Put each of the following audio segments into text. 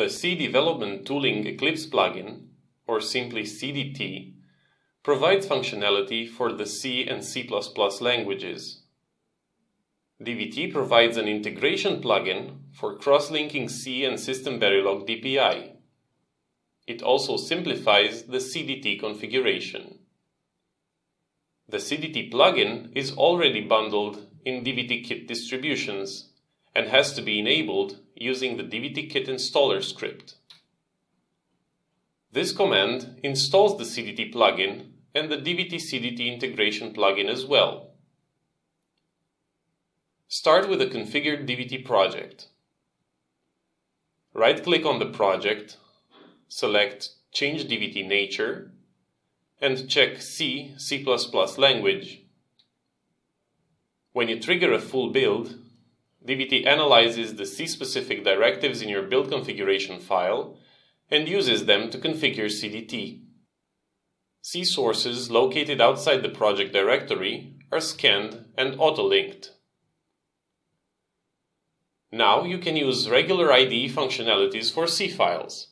The C Development Tooling Eclipse plugin, or simply CDT, provides functionality for the C and C++ languages. DVT provides an integration plugin for cross-linking C and SystemVerilog DPI. It also simplifies the CDT configuration. The CDT plugin is already bundled in DVT-Kit distributions and has to be enabled using the DVT-Kit installer script. This command installs the CDT plugin and the DVT-CDT integration plugin as well. Start with a configured DVT project. Right-click on the project, select Change DVT Nature, and check C, C++ language. When you trigger a full build, DVT analyzes the C-specific directives in your build configuration file and uses them to configure CDT. C sources located outside the project directory are scanned and auto-linked. Now you can use regular IDE functionalities for C files,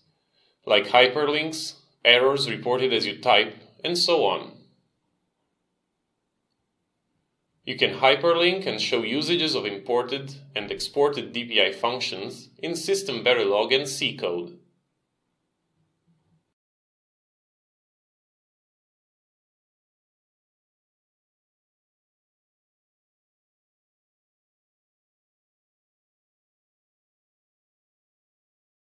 like hyperlinks, errors reported as you type, and so on. You can hyperlink and show usages of imported and exported DPI functions in SystemVerilog and C code.